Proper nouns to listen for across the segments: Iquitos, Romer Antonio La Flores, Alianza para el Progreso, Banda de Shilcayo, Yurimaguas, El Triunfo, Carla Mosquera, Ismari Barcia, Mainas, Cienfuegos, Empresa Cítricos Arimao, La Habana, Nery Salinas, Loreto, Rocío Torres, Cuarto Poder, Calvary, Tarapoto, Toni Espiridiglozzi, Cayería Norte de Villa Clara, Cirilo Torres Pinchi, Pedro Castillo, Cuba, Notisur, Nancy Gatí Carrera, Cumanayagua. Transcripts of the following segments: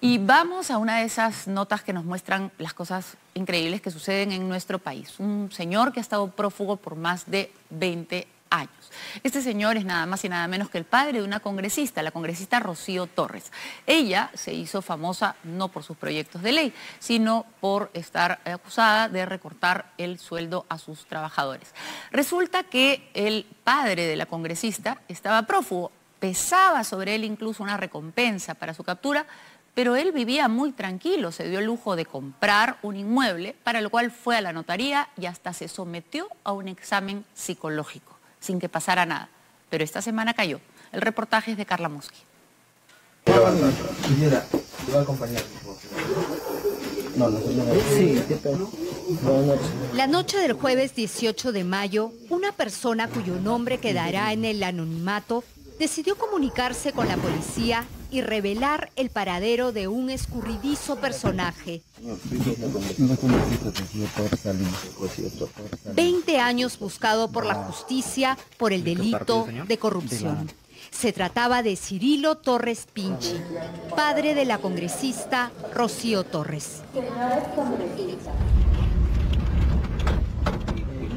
Y vamos a una de esas notas que nos muestran las cosas increíbles que suceden en nuestro país. Un señor que ha estado prófugo por más de 20 años. Este señor es nada más y nada menos que el padre de una congresista, la congresista Rocío Torres. Ella se hizo famosa no por sus proyectos de ley, sino por estar acusada de recortar el sueldo a sus trabajadores. Resulta que el padre de la congresista estaba prófugo, pesaba sobre él incluso una recompensa para su captura, pero él vivía muy tranquilo, se dio el lujo de comprar un inmueble, para el cual fue a la notaría y hasta se sometió a un examen psicológico, sin que pasara nada. Pero esta semana cayó. El reportaje es de Carla Mosquera. La noche del jueves 18 de mayo, una persona cuyo nombre quedará en el anonimato decidió comunicarse con la policía y revelar el paradero de un escurridizo personaje. 20 años buscado por la justicia por el delito de corrupción. Se trataba de Cirilo Torres Pinchi, padre de la congresista Rocío Torres.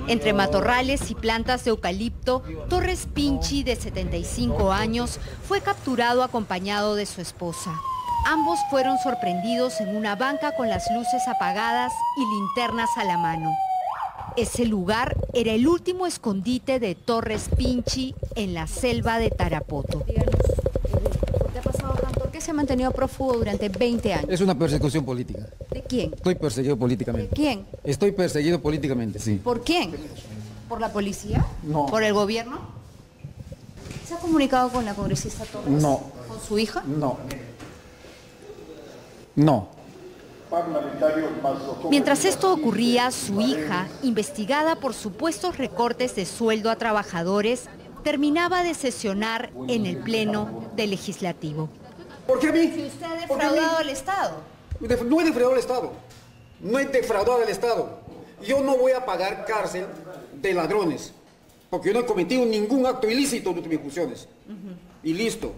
Entre matorrales y plantas de eucalipto, Torres Pinchi, de 75 años, fue capturado acompañado de su esposa. Ambos fueron sorprendidos en una banca con las luces apagadas y linternas a la mano. Ese lugar era el último escondite de Torres Pinchi en la selva de Tarapoto. ¿Qué ha pasado tanto? ¿Por qué se ha mantenido prófugo durante 20 años? Es una persecución política. ¿De quién? Estoy perseguido políticamente. ¿De quién? Estoy perseguido políticamente, sí. ¿Por quién? ¿Por la policía? No. ¿Por el gobierno? ¿Se ha comunicado con la congresista Torres? No. ¿Con su hija? No. No. Mientras esto ocurría, su hija, investigada por supuestos recortes de sueldo a trabajadores, terminaba de sesionar en el pleno del legislativo. ¿Por qué a mí? Si usted ha defraudado al Estado. No he defraudado al Estado, no he defraudado al Estado. Yo no voy a pagar cárcel de ladrones, porque yo no he cometido ningún acto ilícito durante mis funciones. Y listo.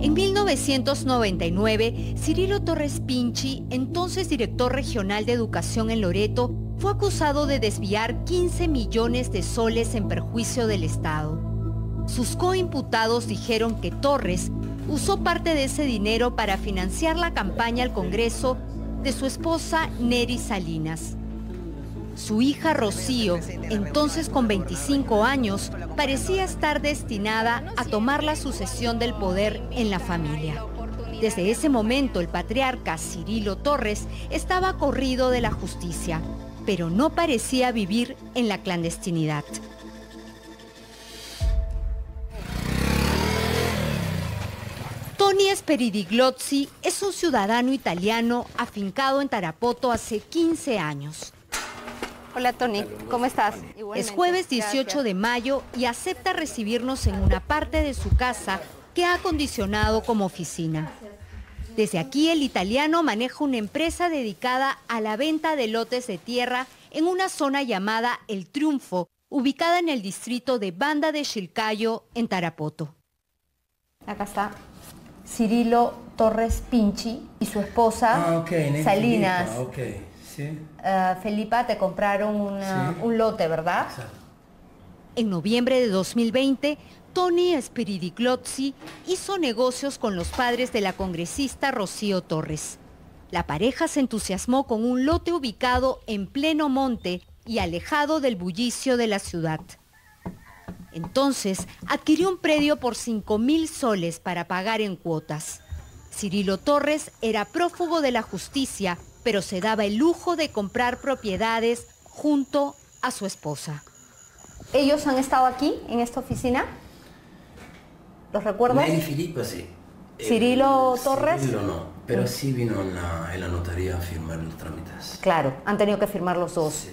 En 1999, Cirilo Torres Pinchi, entonces director regional de educación en Loreto, fue acusado de desviar 15 millones de soles en perjuicio del Estado. Sus coimputados dijeron que Torres usó parte de ese dinero para financiar la campaña al Congreso de su esposa Nery Salinas. Su hija Rocío, entonces con 25 años, parecía estar destinada a tomar la sucesión del poder en la familia. Desde ese momento el patriarca Cirilo Torres estaba corrido de la justicia, pero no parecía vivir en la clandestinidad. Toni Espiridiglozzi es un ciudadano italiano afincado en Tarapoto hace 15 años. Hola Toni, ¿cómo estás? Es jueves 18 de mayo y acepta recibirnos en una parte de su casa que ha acondicionado como oficina. Desde aquí el italiano maneja una empresa dedicada a la venta de lotes de tierra en una zona llamada El Triunfo, ubicada en el distrito de Banda de Shilcayo, en Tarapoto. Acá está Cirilo Torres Pinchi y su esposa Salinas. Sí. Felipa, te compraron un lote, ¿verdad? Sí. En noviembre de 2020, Toni Espiridiglozzi hizo negocios con los padres de la congresista Rocío Torres. La pareja se entusiasmó con un lote ubicado en pleno monte y alejado del bullicio de la ciudad. Entonces adquirió un predio por 5.000 soles para pagar en cuotas. Cirilo Torres era prófugo de la justicia, pero se daba el lujo de comprar propiedades junto a su esposa. ¿Ellos han estado aquí, en esta oficina? ¿Los recuerdas? Nery Filippo, sí. ¿Cirilo Torres? Cirilo no, pero sí vino en la notaría a firmar los trámites. Claro, han tenido que firmar los dos. Sí.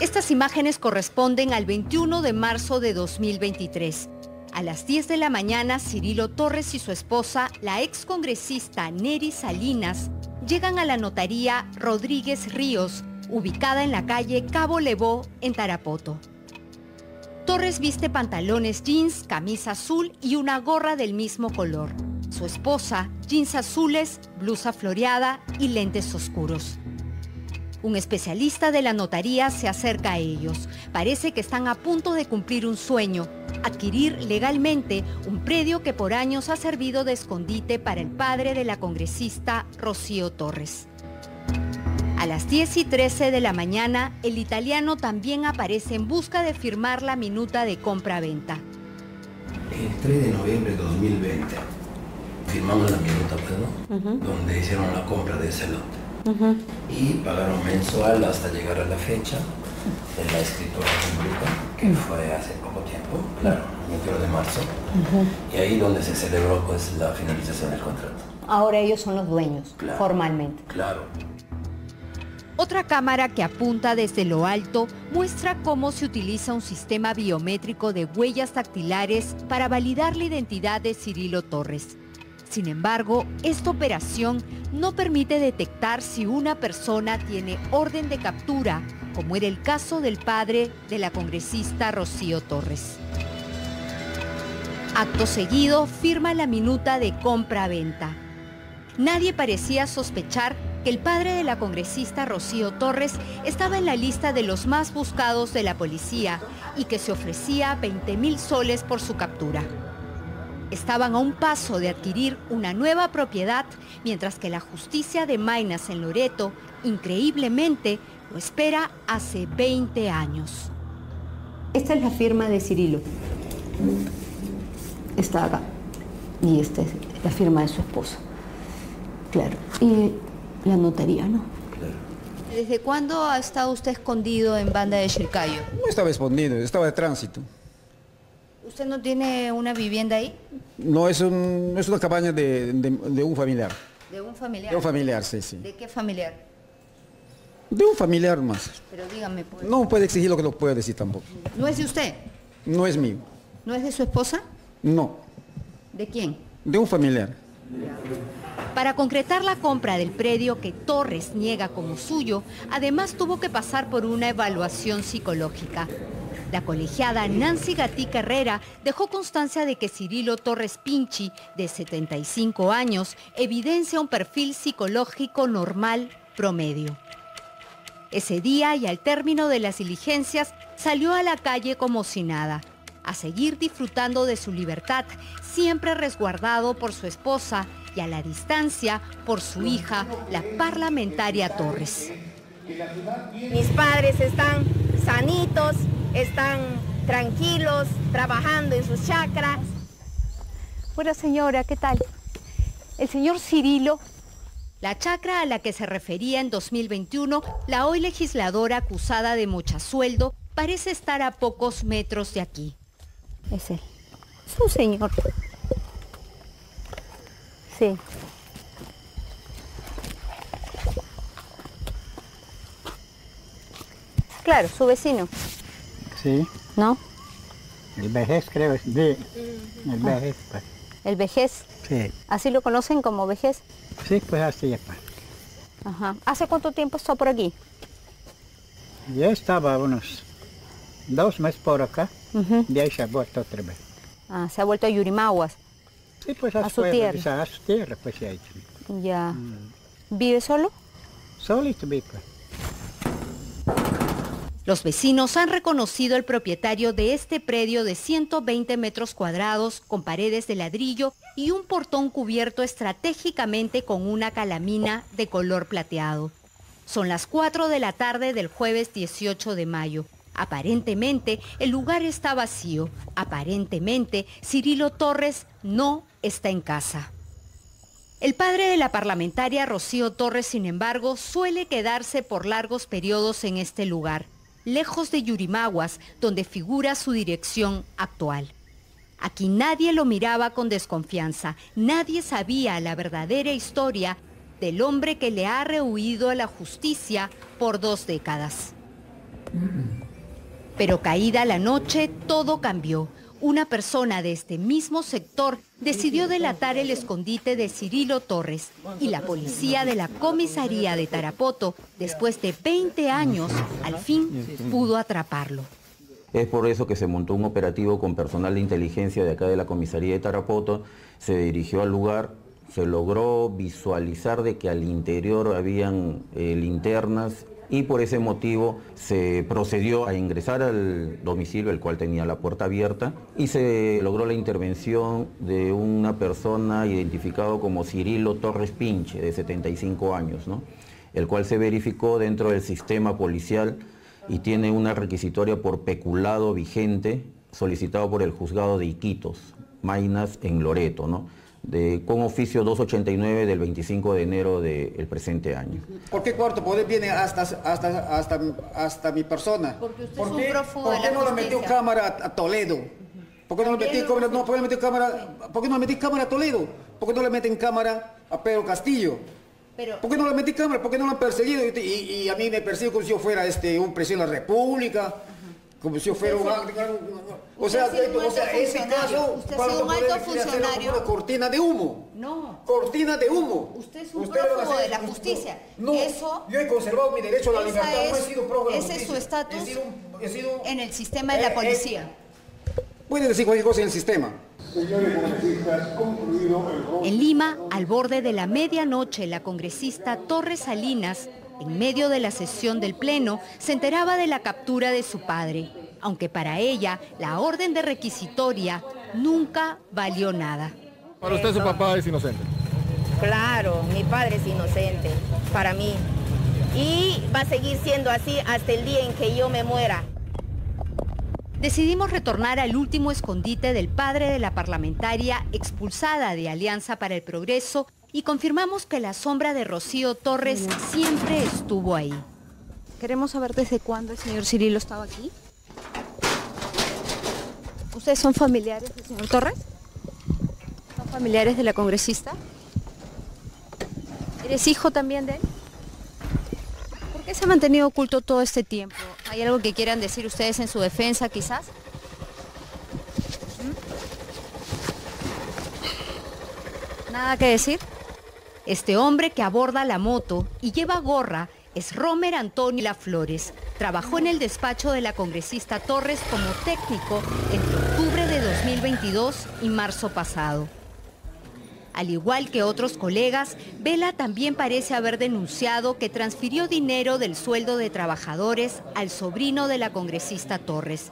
Estas imágenes corresponden al 21 de marzo de 2023. A las 10 de la mañana, Cirilo Torres y su esposa, la excongresista Nery Salinas, llegan a la notaría Rodríguez Ríos, ubicada en la calle Cabo Levó, en Tarapoto. Torres viste pantalones jeans, camisa azul y una gorra del mismo color. Su esposa, jeans azules, blusa floreada y lentes oscuros. Un especialista de la notaría se acerca a ellos. Parece que están a punto de cumplir un sueño, adquirir legalmente un predio que por años ha servido de escondite para el padre de la congresista Rocío Torres. A las 10:13 de la mañana, el italiano también aparece en busca de firmar la minuta de compra-venta. El 3 de noviembre de 2020 firmamos la minuta, perdón, donde hicieron la compra de ese lote. Y pagaron mensual hasta llegar a la fecha de la escritura pública, que fue hace poco tiempo, claro, el 1 de marzo, y ahí donde se celebró pues la finalización del contrato. Ahora ellos son los dueños, claro, formalmente. Claro. Otra cámara que apunta desde lo alto muestra cómo se utiliza un sistema biométrico de huellas dactilares para validar la identidad de Cirilo Torres. Sin embargo, esta operación no permite detectar si una persona tiene orden de captura, como era el caso del padre de la congresista Rocío Torres. Acto seguido, firma la minuta de compra-venta. Nadie parecía sospechar que el padre de la congresista Rocío Torres estaba en la lista de los más buscados de la policía y que se ofrecía 20.000 soles por su captura. Estaban a un paso de adquirir una nueva propiedad, mientras que la justicia de Mainas en Loreto, increíblemente, lo espera hace 20 años. Esta es la firma de Cirilo. Está acá. Y esta es la firma de su esposa. Claro. Y la notaría, ¿no? Claro. ¿Desde cuándo ha estado usted escondido en Banda de Shilcayo? No estaba escondido, estaba de tránsito. ¿Usted no tiene una vivienda ahí? No, es una cabaña de un familiar. ¿De un familiar? De un familiar, sí, sí. ¿De qué familiar? De un familiar más. Pero dígame, pues. No puede exigir lo que no puede decir tampoco. ¿No es de usted? No es mío. ¿No es de su esposa? No. ¿De quién? De un familiar. Para concretar la compra del predio que Torres niega como suyo, además tuvo que pasar por una evaluación psicológica. La colegiada Nancy Gatí Carrera dejó constancia de que Cirilo Torres Pinchi, de 75 años, evidencia un perfil psicológico normal promedio. Ese día y al término de las diligencias, salió a la calle como si nada, a seguir disfrutando de su libertad, siempre resguardado por su esposa y a la distancia por su hija, la parlamentaria Torres. Mis padres están sanitos, están tranquilos, trabajando en sus chacras. Buena señora, ¿qué tal? El señor Cirilo. La chacra a la que se refería en 2021, la hoy legisladora acusada de mochasueldo, parece estar a pocos metros de aquí. Es él. Es un señor. Sí. Claro, su vecino. Sí. ¿No? El Vejez, creo. De, el Vejez, pues. ¿El Vejez? Sí. ¿Así lo conocen como Vejez? Sí, pues así es, pues. Ajá. ¿Hace cuánto tiempo está por aquí? Yo estaba unos 2 meses por acá. De ahí se ha vuelto otra vez. Ah, se ha vuelto a Yurimaguas. Sí, pues a su tierra. A su tierra, pues se ha hecho. Ya. ¿Vive solo? Solito vive, pues. Los vecinos han reconocido el propietario de este predio de 120 metros cuadrados con paredes de ladrillo y un portón cubierto estratégicamente con una calamina de color plateado. Son las 4 de la tarde del jueves 18 de mayo. Aparentemente, el lugar está vacío. Aparentemente, Cirilo Torres no está en casa. El padre de la parlamentaria Rocío Torres, sin embargo, suele quedarse por largos periodos en este lugar, lejos de Yurimaguas, donde figura su dirección actual. Aquí nadie lo miraba con desconfianza, nadie sabía la verdadera historia del hombre que le ha rehuido a la justicia por 2 décadas. Pero caída la noche, todo cambió. Una persona de este mismo sector decidió delatar el escondite de Cirilo Torres y la policía de la comisaría de Tarapoto, después de 20 años, al fin pudo atraparlo. Es por eso que se montó un operativo con personal de inteligencia de acá de la comisaría de Tarapoto, se dirigió al lugar, se logró visualizar de que al interior habían linternas y por ese motivo se procedió a ingresar al domicilio, el cual tenía la puerta abierta, y se logró la intervención de una persona identificado como Cirilo Torres Pinchi, de 75 años, ¿no?, el cual se verificó dentro del sistema policial y tiene una requisitoria por peculado vigente solicitado por el juzgado de Iquitos, Mainas en Loreto, ¿no?, con oficio 289 del 25 de enero del presente año. ¿Por qué Cuarto Poder viene hasta mi persona? Porque usted es un prófugo de la justicia. ¿Por qué no le metió cámara a Toledo? ¿Por qué no le metí cámara a Toledo? ¿Por qué no le meten cámara a Pedro Castillo? ¿Por qué no le metí cámara? ¿Por qué no lo han perseguido? Y a mí me persiguen como si yo fuera un presidente de la República, como si yo fuera un... O sea, ese caso... Usted ha sido un alto funcionario. Una cortina de humo. No. Cortina de humo. Usted es un prófugo de la justicia. No, eso, yo he conservado mi derecho a la libertad. No he sido prófugo de la justicia. Ese es su estatus en el sistema de la policía. Pueden decir cualquier cosa en el sistema. En Lima, al borde de la medianoche, la congresista Torres Salinas, en medio de la sesión del Pleno, se enteraba de la captura de su padre, aunque para ella la orden de requisitoria nunca valió nada. ¿Para usted su papá es inocente? Claro, mi padre es inocente, para mí. Y va a seguir siendo así hasta el día en que yo me muera. Decidimos retornar al último escondite del padre de la parlamentaria expulsada de Alianza para el Progreso y confirmamos que la sombra de Rocío Torres siempre estuvo ahí. Queremos saber desde cuándo el señor Cirilo estaba aquí. ¿Ustedes son familiares del señor Torres? ¿Son familiares de la congresista? ¿Eres hijo también de él? ¿Por qué se ha mantenido oculto todo este tiempo? ¿Hay algo que quieran decir ustedes en su defensa, quizás? ¿Nada que decir? Este hombre que aborda la moto y lleva gorra es Romer Antonio La Flores. Trabajó en el despacho de la congresista Torres como técnico entre octubre de 2022 y marzo pasado. Al igual que otros colegas, Vela también parece haber denunciado que transfirió dinero del sueldo de trabajadores al sobrino de la congresista Torres.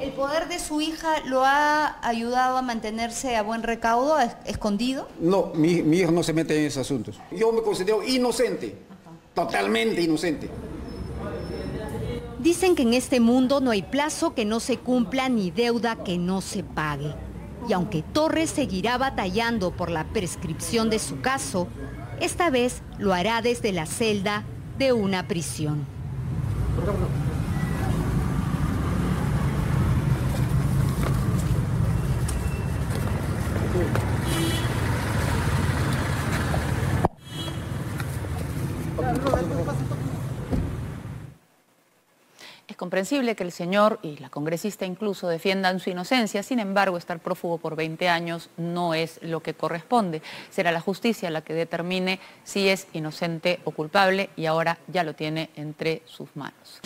¿El poder de su hija lo ha ayudado a mantenerse a buen recaudo, escondido? No, mi hija no se mete en esos asuntos. Yo me considero inocente, totalmente inocente. Dicen que en este mundo no hay plazo que no se cumpla ni deuda que no se pague. Y aunque Torres seguirá batallando por la prescripción de su caso, esta vez lo hará desde la celda de una prisión. Es comprensible que el señor y la congresista incluso defiendan su inocencia, sin embargo, estar prófugo por 20 años no es lo que corresponde. Será la justicia la que determine si es inocente o culpable y ahora ya lo tiene entre sus manos.